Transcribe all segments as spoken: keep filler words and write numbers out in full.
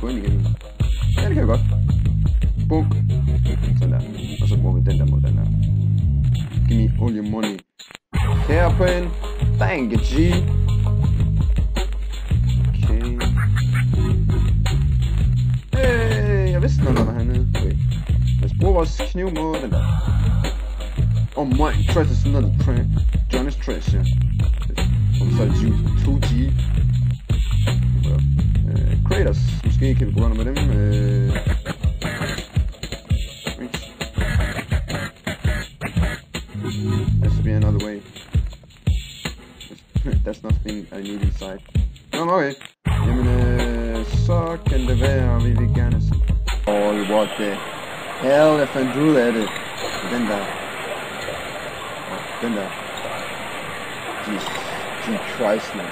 kui mingi järgi kaht punk selle asub mobi tenda modena give me all your money hairpin thank you G okei hei ja vist on vähe nüüd või mis puhas new modena oh my trust is another prank Johnny's treasure besides you two G Kratos, måske kan vi bruge med dem. Øh... There should be another way. There's nothing I need inside. Nå, no, okay. Jamen, øh, så kan det være, vi vil gerne se. Oh, what the hell, jeg fandt ud af det. Den der. Den der. Jesus Christ, man.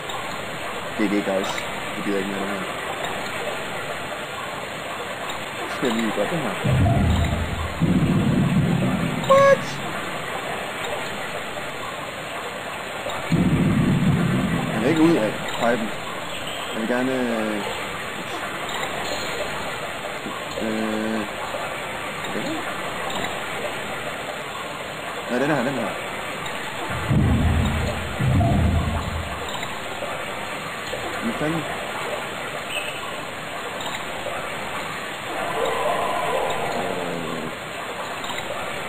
Det er det, guys. Det gider ikke mere det her. What? Jeg vil ikke ud af pipen. Jeg vil gerne... Øh... Nej, den her, den her. Hvad fanden?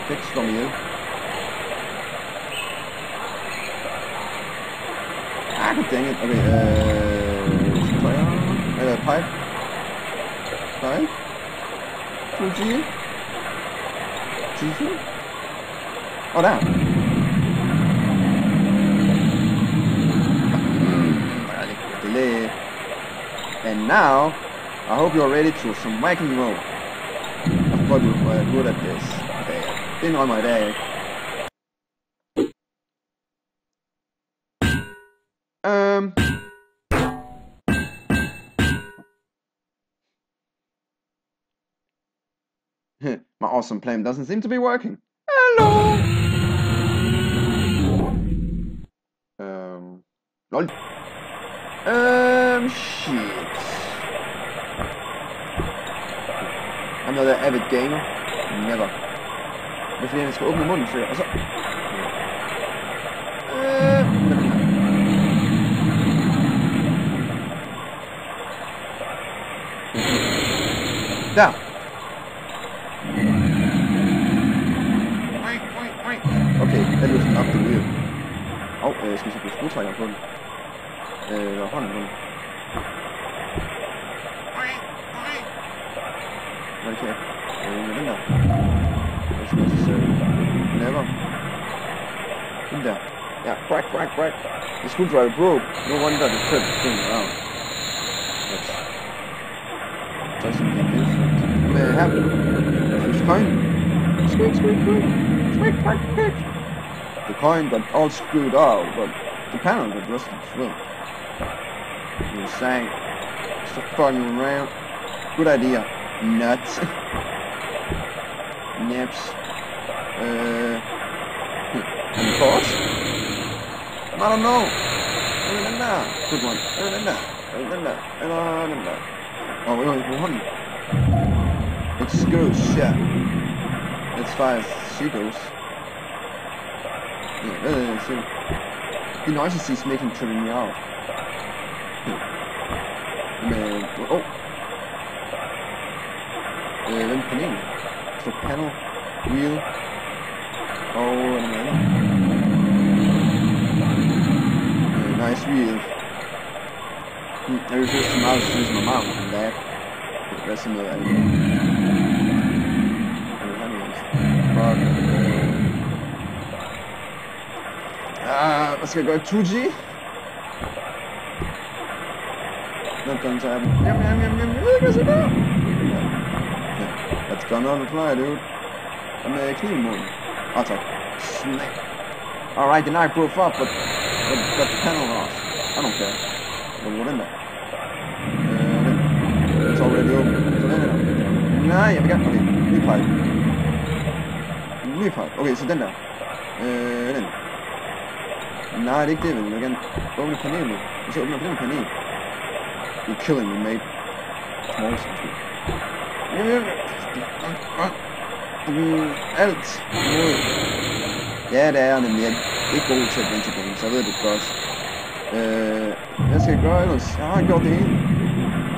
Tekst om ihjel. Ah, dang it. Okay, øh... Tøjer. Eller pipe. Pipe. to G. to G. Åh, der. Delay. And now, I hope you're ready to some mic and roll. I thought you were good at this. Been on my day. Um. My awesome plan doesn't seem to be working. Hello. Um. Lol. Um. Shit. Another avid gamer. Never. Hvis vi skal åbne munden, så og så... Øh... Der! Okay, der løser den op, det er jo. Åh, jeg skal så blive skruetrækker på den. Øh, hånden på den. Hvad det kan jeg? Øh, med den der. Never. In there. Yeah, crack, crack, crack. The screwdriver broke. No wonder the trip came around. Let's try something like this. May I have it? This coin? Squeak, squeak, squeak. Squeak, crack, crack. The coin got all screwed out, but the panel got rusted as well. You sang. Stop fucking around. Good idea. Nuts. Naps. Uh, and pause? I don't know. Good one. Oh, we only have one. Let's go, shit. As far as she goes. Yeah, uh, so the noise she's making tripping me out. Man, oh. Uh, then panning. So panel, wheel. Oh, and uh, nice wheel. I was just about to use my mouth and that. But that's another idea. Ah, let's go two G. Not going to happen. Yum, yum, yum, yum. Look at that. That's gonna fly, dude. I'm a clean one. Oh, sorry. Snake. Alright, the knife broke up, but got the panel off. I don't care. But what in there? Uh, it's already open. So then, uh, nah, yeah, we got. Okay, new pipe. New pipe. Okay, so then there. Uh, then. Nah, det er ikke det, men vi kan åbne panelen. Vi skal åbne panelen. You're killing me, mate. Nice. Else. Det er der, nemlig. Det er god til at vende tilbage, så ved du godt. Øh, hvad skal jeg gøre ellers? Jeg har gjort det hele.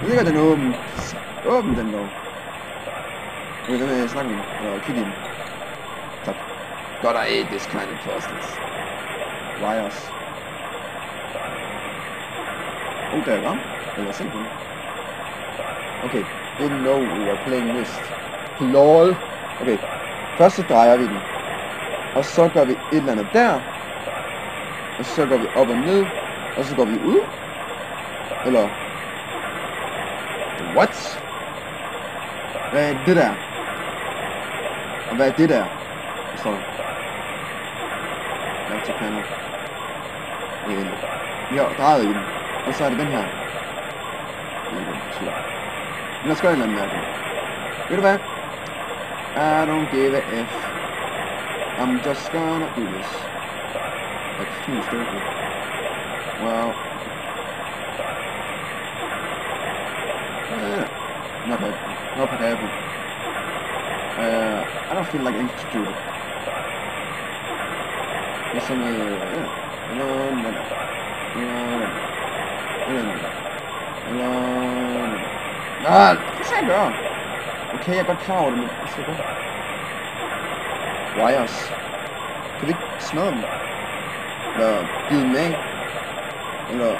Jeg ligger den åben. Åben den dog. Jeg ved, hvad jeg snakker med. Eller kigge i den. Tak. God, I ate this kind of plastics. Wires. Oh, der er varm. Eller simpelthen. Okay. Didn't know we were playing Myst. Lol. Okay. Først så drejer vi den. Og så gør vi et eller andet der. Og så går vi op og ned. Og så går vi ud. Eller... What? Hvad er det der? Og hvad er det der? Hvad står der? Back to panel. Vi har drejet i den. Og så er det den her. Det er den tur. Men lad os gøre en eller anden mærke. Ved du hvad? I don't give a F. I'm just gonna do this. That's too stupid. Well... Uh, not happy. Not happy. Uh, I don't feel like anything stupid. Listen, uh... Yeah. No, no, no. No, no, no. No, no, no. Nej, det skal jeg gøre. Okay, jeg er godt klar over det, men det skal jeg gøre. Wires. Kan vi ikke smadre dem? Eller bide dem af? Eller...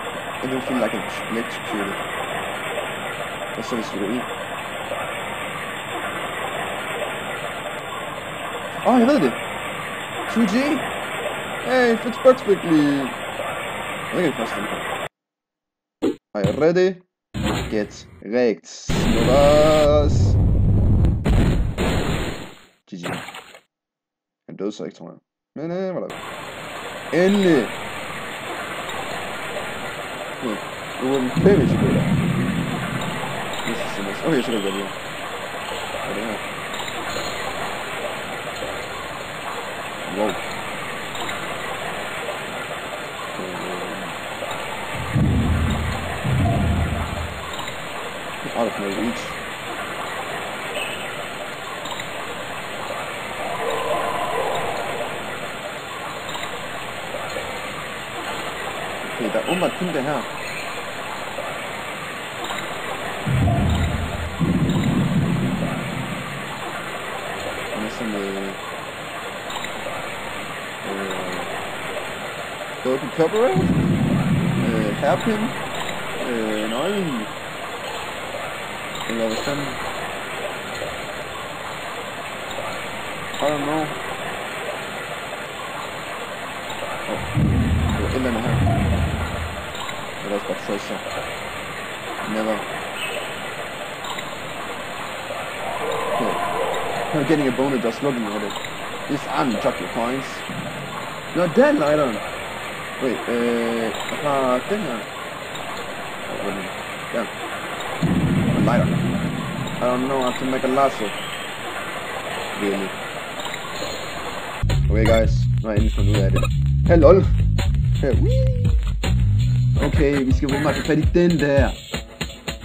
I don't feel like I'm electrocuted. Hvad så hvis vi går ud? Åh, oh, jeg ved det! to G! Hey, Fitzbugs quickly! Jeg ved ikke, hvad det er. Are you ready? Get wrecked. Snutters! G G. Han døde så ikke, tror jeg. Men øh, hvad der er. Endelig! Okay. Det var en pæmig sekund der. Okay, så kan vi gøre det her. Hvad er det her? Wow. Out of my reach. Okay, da oben war Kunde her. Und das sind die... Golden Copperate? Äh, Hairpin? Äh, nein. Eller hvad fanden? I don't know. Åh, det var et eller andet her. Det var også bare treasure. Never. Okay. I'm getting a boner just looking at it. These aren't chocolate coins. You're dead, Lydon! Wait, øh... jeg har den her. Åh, hvor er den? Der. Lighter. I don't know how to make a lasso. Really. Okay guys, nu har jeg endelig fundet ud af det. Hey lol! Hey, okay, vi skal bruge mig at få fat i den der.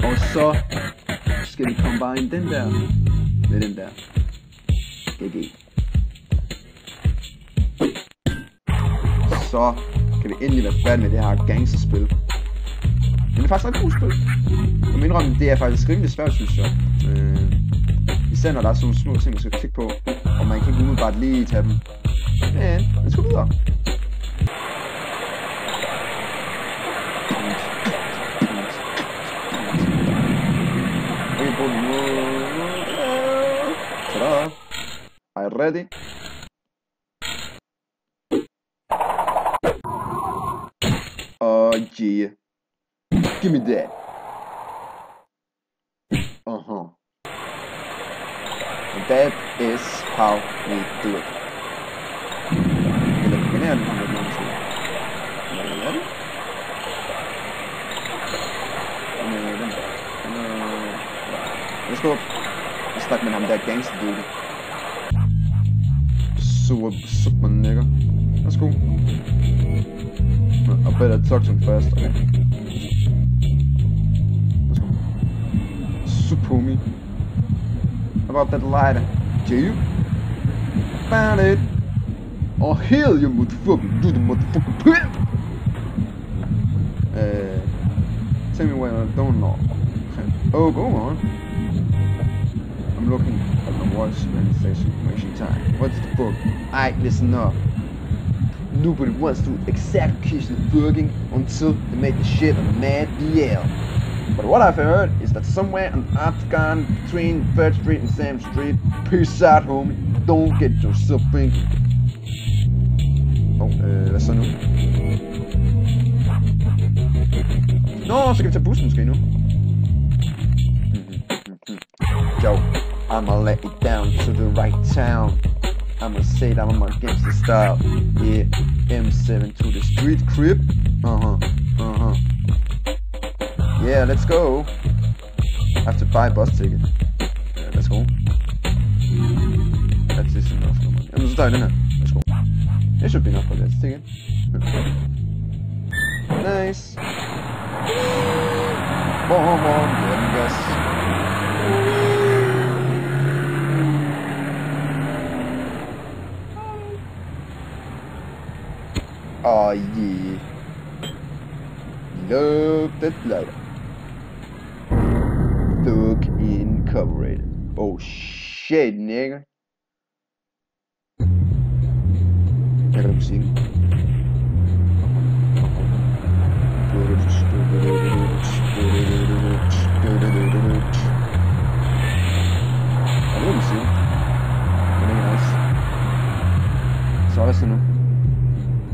Og så skal vi combine den der med den der. G G. Så kan vi endelig være færdige med det her gangsterspil. Men det er faktisk et godt spil. Jeg må indrømme, det er faktisk rimelig svært, synes jeg. Øh, især når der er sådan nogle små ting, man skal klikke på, og man kan ikke umiddelbart lige tage dem. Men, lad os gå videre. Okay, brug den nu. Tada! Are you ready? Oh yeah. Give me that. Uh-huh. And that is how we do it. Let's go. I stuck med ham der gangster dude. Super, super nigger. Let's go. I better talk to him first. Okay. me about that lighter. Jay, I found it. Oh hell, you motherfucker, do the motherfucking pimp. Uh, tell me what I don't know. Oh, go on. I'm looking at my watch and it says information time. What's the fuck? Aight, listen up. Nobody wants to execute the fucking until they make the shit on a mad D L. But what I've heard is that somewhere on Octagon between third Street and Sam Street, peace out, homie. Don't get yourself thinking. Oh, øh, hvad så nu? Nå, så kan vi tage bussen måske nu. Yo, I'ma let you down to the right town. I'ma say that I'm against the style. Yeah, M seven to the street crib. Uh-huh, uh-huh. Yeah, let's go. I have to buy a bus ticket. Yeah, let's go. That's this enough. Jamen, så tager jeg den her. Let's go. It should be enough for this ticket. Nice. Boom, boom, yeah, yes. Oh yeah. Love that lighter. Look incorporated. Oh shit, nigga. Jeg kan da musikken. Jeg ved musikken. Det er nice. Så er det sådan nu.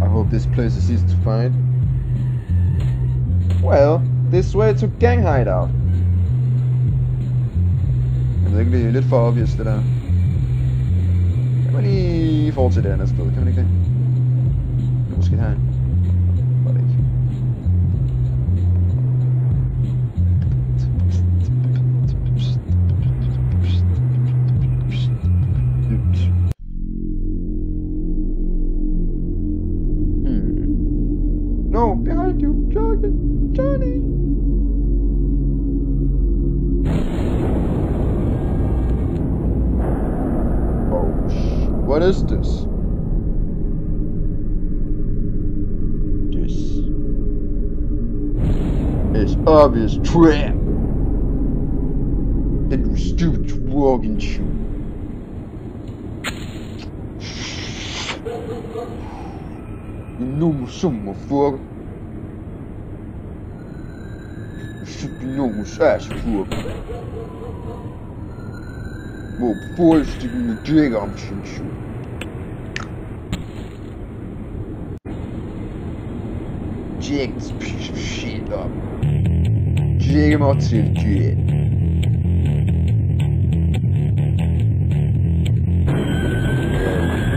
I hope this place is easy to find. Well, this way to gang hideout. Jeg ved ikke, det er lidt for obvious det der. Kan man lige fortsætte det andet sted, kan man ikke det? Eller måske herinde? Var det ikke? Hmm. No, behind you, Johnny! Johnny! What is this? This is obvious trap. That you stupid walking shoe. You know some motherfucker. You should be normal size fucker. Well, before you stick in the jig, I'm sure, sure. Jig this piece of shit up. Jig him out to the jig.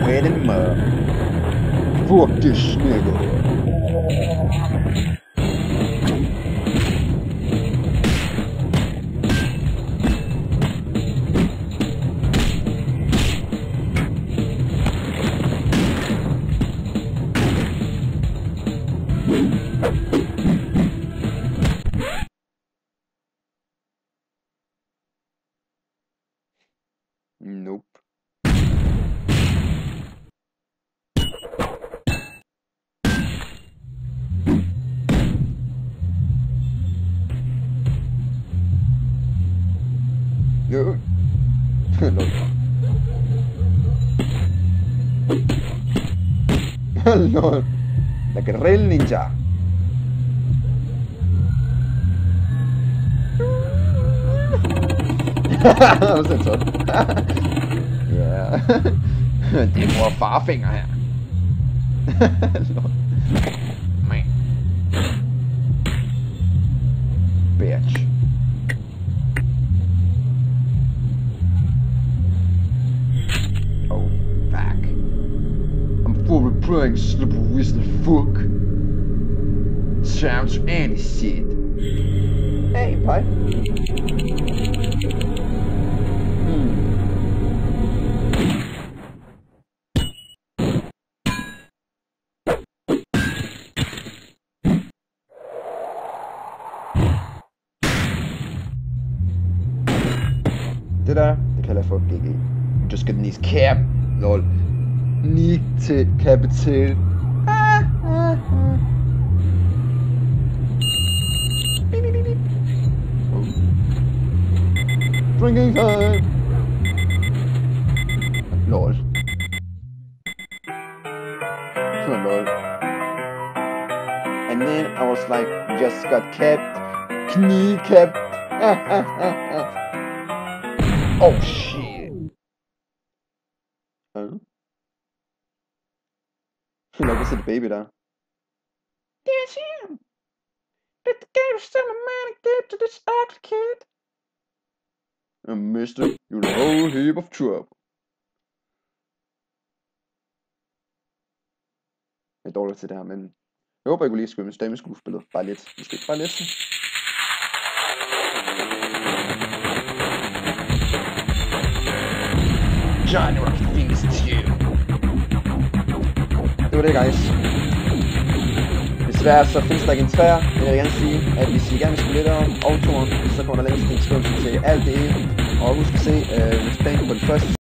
Wet him up. Fuck this nigga. Nope. Yo. Hello. Hello. Like a real ninja. Haha, sådan sådan. Ja. Det bruger farfinger her. Man. Bitch. Oh, fuck. I'm full replying slippery whistle fuck. Sounds any shit. Hey, pipe. there, the killer for G G. Just get these cap, lol. Need to capital. Ah, ah, ah. Beep, beep, beep, beep. Oh. Drinking time. Lol. So lol. And then I was like, just got capped, knee capped. Ah, ah, ah, ah. Oh shit. Oh. Like, is it the baby there? Yes, yeah. That gave some money gift to this ugly kid. And mister, you're a whole heap of trouble. Jeg er dårlig til det her, men jeg håber, jeg kunne lige skrive en stemme skuespillet. Bare lidt. Måske bare lidt. Johnny Rocket Fingers to you. Det var det, guys. Desværre så findes der ikke en træer, men jeg vil gerne sige, at hvis I gerne vil spille lidt om autoren, så kommer der længst en skrivelse til alt det ene. Og husk at se, øh, hvis planen på det første